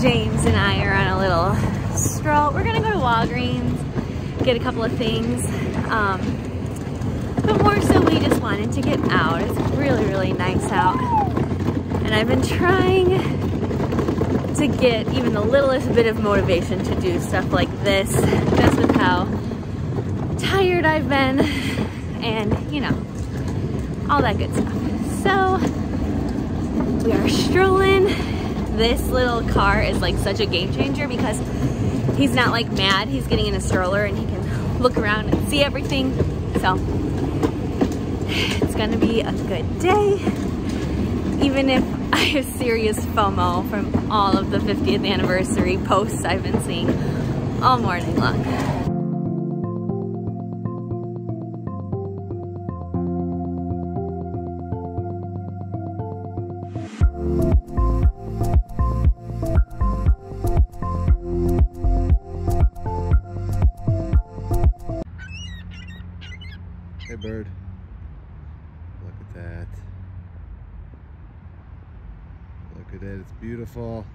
James and I are on a little stroll. We're gonna go to Walgreens, get a couple of things. But more so, we just wanted to get out. It's really, really nice out. And I've been trying to get even the littlest bit of motivation to do stuff like this, just with how tired I've been and, you know, all that good stuff. So, we are strolling. This little car is like such a game changer because he's not like mad. He's getting in a stroller and he can look around and see everything. So, it's gonna be a good day, even if I have serious FOMO from all of the 50th anniversary posts I've been seeing all morning long. Hey, bird. Look at that. Look at it, it's beautiful.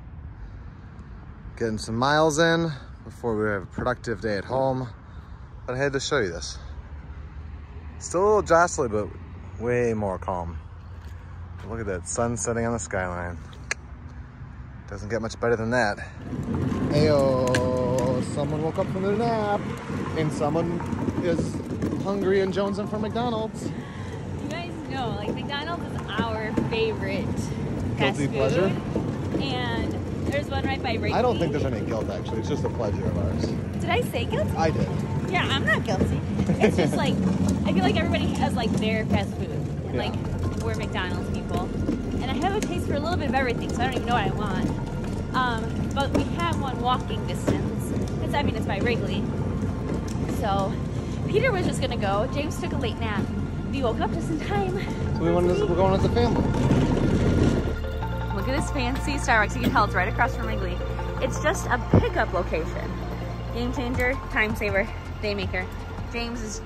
Getting some miles in before we have a productive day at home. But I had to show you this. Still a little jostly, but way more calm. Look at that sun setting on the skyline. Doesn't get much better than that. Ayo, someone woke up from their nap and someone is hungry and jonesing for McDonald's. You guys know, like, McDonald's is our favorite guilty pleasure. And there's one right by Wrigley. I don't think there's any guilt, actually. It's just a pleasure of ours. Did I say guilty? I did. Yeah, I'm not guilty. It's just like, I feel like everybody has like their fast food. And yeah. Like, we're McDonald's people. And I have a taste for a little bit of everything, so I don't even know what I want. But we have one walking distance. It's, I mean, it's by Wrigley. So, Peter was just gonna go. James took a late nap. We woke up just in time. So we're going as a family. Look at this fancy Starbucks. You can tell it's right across from Wrigley. It's just a pickup location. Game changer, time saver, day maker. James is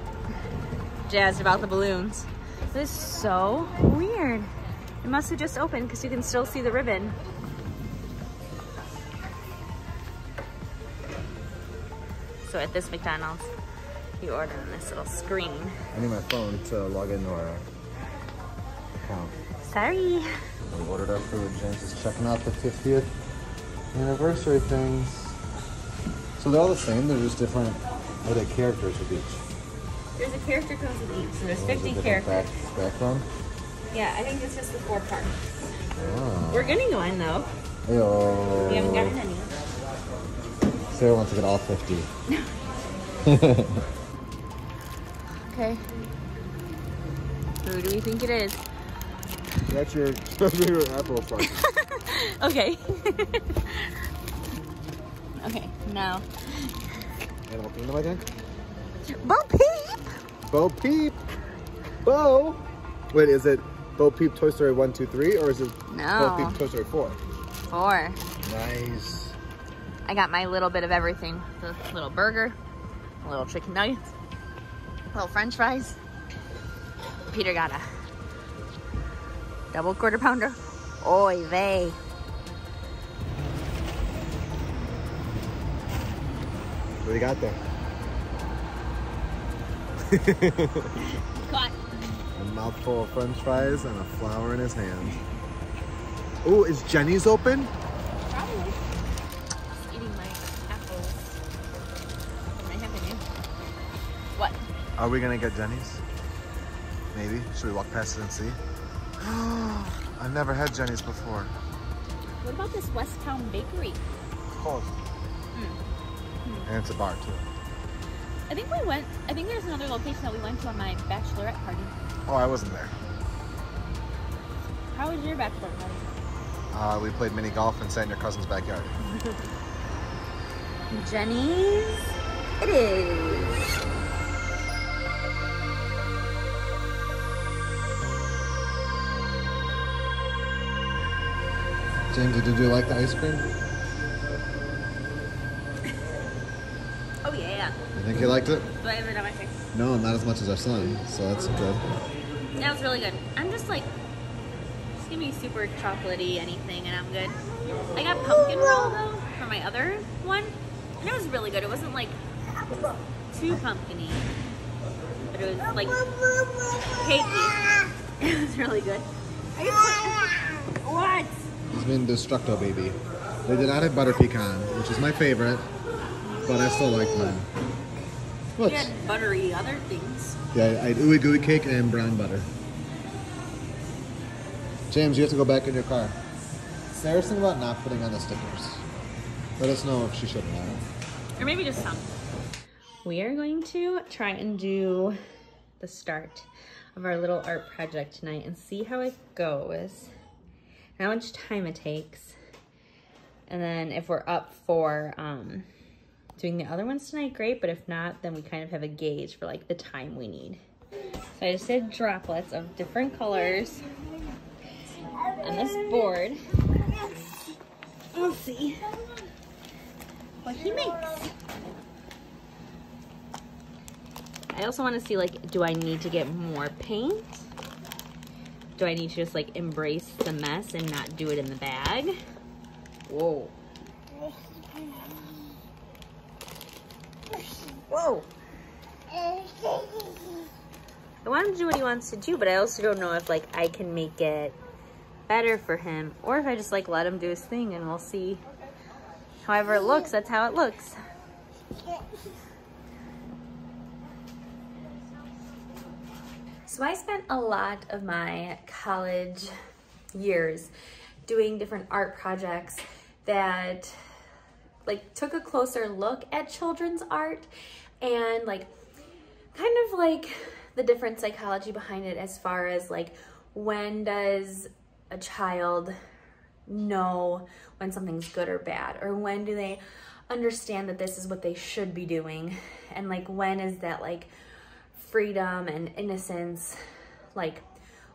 jazzed about the balloons. This is so weird. It must have just opened because you can still see the ribbon. So at this McDonald's, you order on this little screen. I need my phone to log into our account. Sorry. We ordered our food. James is checking out the 50th anniversary things. So they're all the same, they're just different. Are they characters with each? There's a character comes with each, so there's 50 characters. Background? Yeah, I think it's just the four parts. Oh. We're getting one though. Ayo. We haven't gotten any. Sarah wants to get all 50. Okay. Who do we think it is? That's your apple slice. Okay. Okay, now. Animal Kingdom, I think? Bo Peep! Bo Peep! Bo! Wait, is it Bo Peep Toy Story 1, 2, 3? Or is it no. Bo Peep Toy Story 4? 4. Nice. I got my little bit of everything. The little burger, a little chicken nuggets, a little french fries. Peter got a double quarter pounder. Oy vey. What do you got there? Got a mouthful of french fries and a flower in his hand. Oh, is Jeni's open? Probably. Just eating my apples. Am I having you? What? Are we gonna get Jeni's? Maybe. Should we walk past it and see? I've never had Jeni's before. What about this West Town Bakery? Close. And it's a bar too. I think there's another location that we went to on my bachelorette party. Oh, I wasn't there. How was your bachelorette party? We played mini golf and sat in your cousin's backyard. Jeni's, it is. James, did you like the ice cream? Oh yeah. You think you liked it? Do I have it on my face? No, not as much as our son, so that's good. That was really good. I'm just like just give me super chocolatey anything and I'm good. I got pumpkin roll though for my other one, and it was really good. It wasn't like too pumpkiny, but it was like cakey. It was really good. I just put... What? He's been destructo, baby. They did not have butter pecan, which is my favorite, but I still like mine. What? You had buttery other things. Yeah, I had ooey gooey cake and brown butter. James, you have to go back in your car. Sarah's thinking about not putting on the stickers. Let us know if she should not. Or maybe just some. We are going to try and do the start of our little art project tonight and see how it goes, how much time it takes, and then if we're up for doing the other ones tonight, great, but if not, then we kind of have a gauge for like the time we need. So I just did droplets of different colors on this board. We'll see what he makes. I also want to see, like, do I need to get more paint? Do I need to just like embrace the mess and not do it in the bag? Whoa. Whoa. I want him to do what he wants to do, but I also don't know if like I can make it better for him or if I just like let him do his thing and we'll see. However it looks, that's how it looks. So I spent a lot of my college years doing different art projects that like took a closer look at children's art and like kind of like the different psychology behind it as far as like when does a child know when something's good or bad, or when do they understand that this is what they should be doing, and like when is that like freedom and innocence, like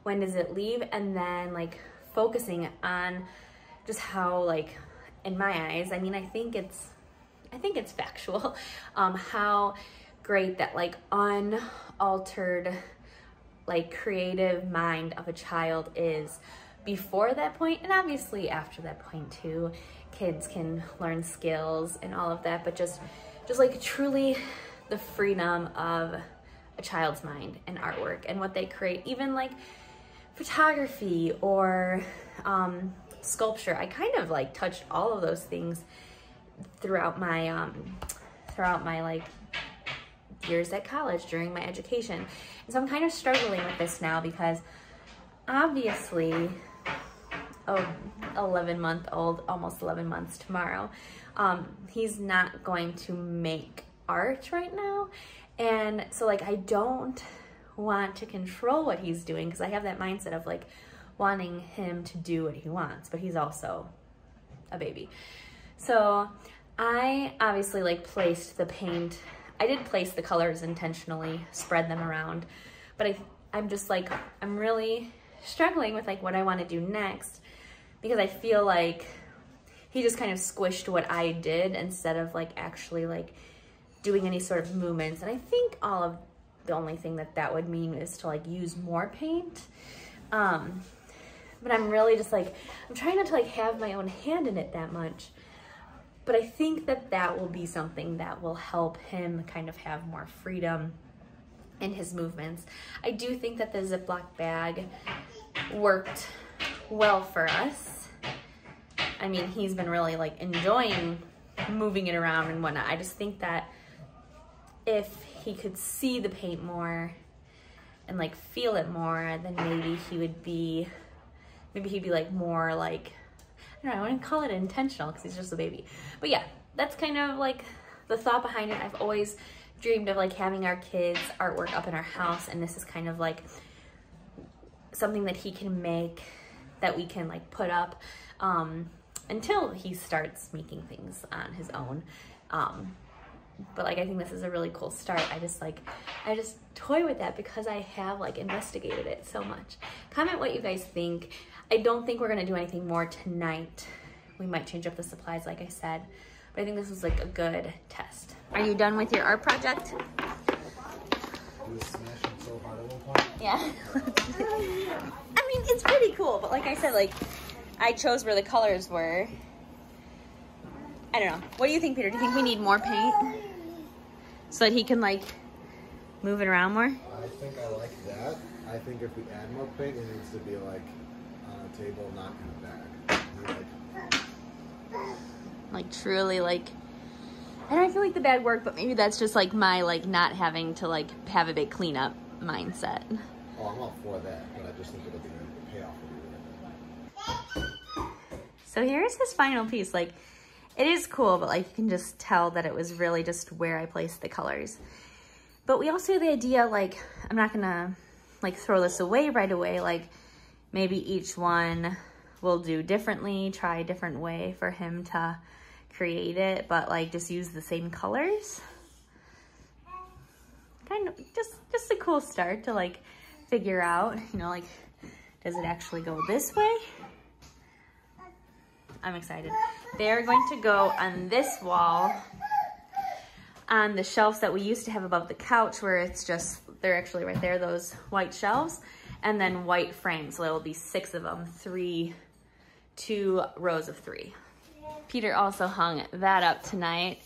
when does it leave, and then like focusing on just how like in my eyes, I mean, I think it's factual, how great that like unaltered, like creative mind of a child is before that point. And obviously after that point too, kids can learn skills and all of that, but just like truly the freedom of a child's mind and artwork and what they create, even like photography or, sculpture. I kind of like touched all of those things throughout my like years at college during my education. And so I'm kind of struggling with this now because obviously a 11-month-old, almost 11 months tomorrow, he's not going to make art right now. And so like, I don't want to control what he's doing because I have that mindset of like, wanting him to do what he wants, but he's also a baby. So I obviously like placed the paint. I did place the colors intentionally, spread them around, but I'm just like, I'm really struggling with like what I want to do next because I feel like he just kind of squished what I did instead of like actually like doing any sort of movements. And I think all of the only thing that would mean is to like use more paint. But I'm really just like, I'm trying not to like have my own hand in it that much, but I think that will be something that will help him kind of have more freedom in his movements. I do think that the Ziploc bag worked well for us. I mean, he's been really like enjoying moving it around and whatnot. I just think that if he could see the paint more and like feel it more, then maybe he'd be like more like, I don't know, I wouldn't call it intentional because he's just a baby. But yeah, that's kind of like the thought behind it. I've always dreamed of like having our kids' artwork up in our house, and this is kind of like something that he can make that we can like put up until he starts making things on his own. But like, I think this is a really cool start. I just toy with that because I have like investigated it so much. Comment what you guys think. I don't think we're gonna do anything more tonight. We might change up the supplies, like I said, but I think this was like a good test. Are you done with your art project? It was smashing so hard at one point. Yeah. I mean, it's pretty cool, but like I said, like, I chose where the colors were. I don't know. What do you think, Peter? Do you think we need more paint so that he can, like, move it around more? I think I like that. I think if we add more paint, it needs to be, like, on a table, not in a bag. Like, truly, like... And I feel like the bad work, but maybe that's just, like, my, like, not having to, like, have a big cleanup mindset. Oh, I'm all for that, but I just think it'll be a payoff for you. So here's his final piece. Like, it is cool, but, like, you can just tell that it was really just where I placed the colors. But we also have the idea, like, I'm not gonna, like, throw this away right away. Like, maybe each one will do differently, try a different way for him to create it, but like just use the same colors. Kind of just a cool start to like figure out, you know, like, does it actually go this way? I'm excited. They're going to go on this wall on the shelves that we used to have above the couch, where it's just, they're actually right there, those white shelves, and then white frames. So there will be 6 of them, 2 rows of 3. Peter also hung that up tonight.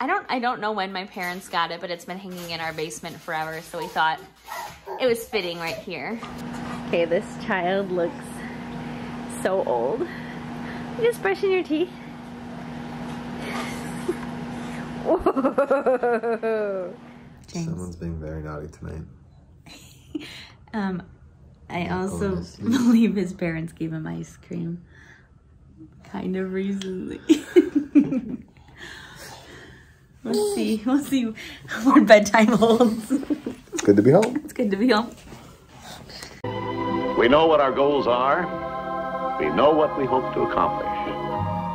I don't know when my parents got it, but it's been hanging in our basement forever, so we thought it was fitting right here. Okay, this child looks so old. You just brushing your teeth? Whoa. James. Someone's being very naughty tonight. I also believe his parents gave him ice cream. Kind of recently. We'll see. We'll see what bedtime holds. It's good to be home. It's good to be home. We know what our goals are. We know what we hope to accomplish.